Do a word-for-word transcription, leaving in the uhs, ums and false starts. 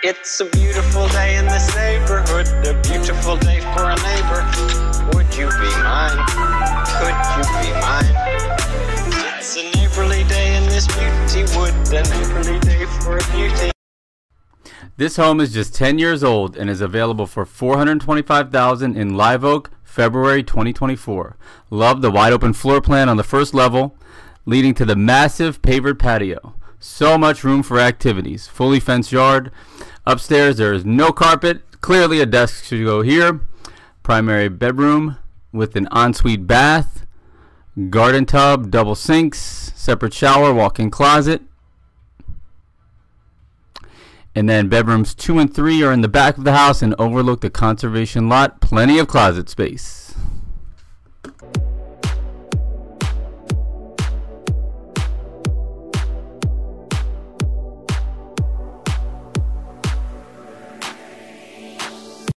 It's a beautiful day in this neighborhood, a beautiful day for a neighbor. Would you be mine? Could you be mine? It's a neighborly day in this beauty wood, a neighborly day for a beauty. This home is just ten years old and is available for four hundred twenty-five thousand dollars in Live Oak, February twenty twenty-four. Love the wide open floor plan on the first level, leading to the massive pavered patio. So much room for activities. Fully fenced yard. Upstairs there is no carpet. Clearly a desk should go here. Primary bedroom with an ensuite bath, garden tub, double sinks, separate shower, walk-in closet. And then bedrooms two and three are in the back of the house and overlook the conservation lot. Plenty of closet space.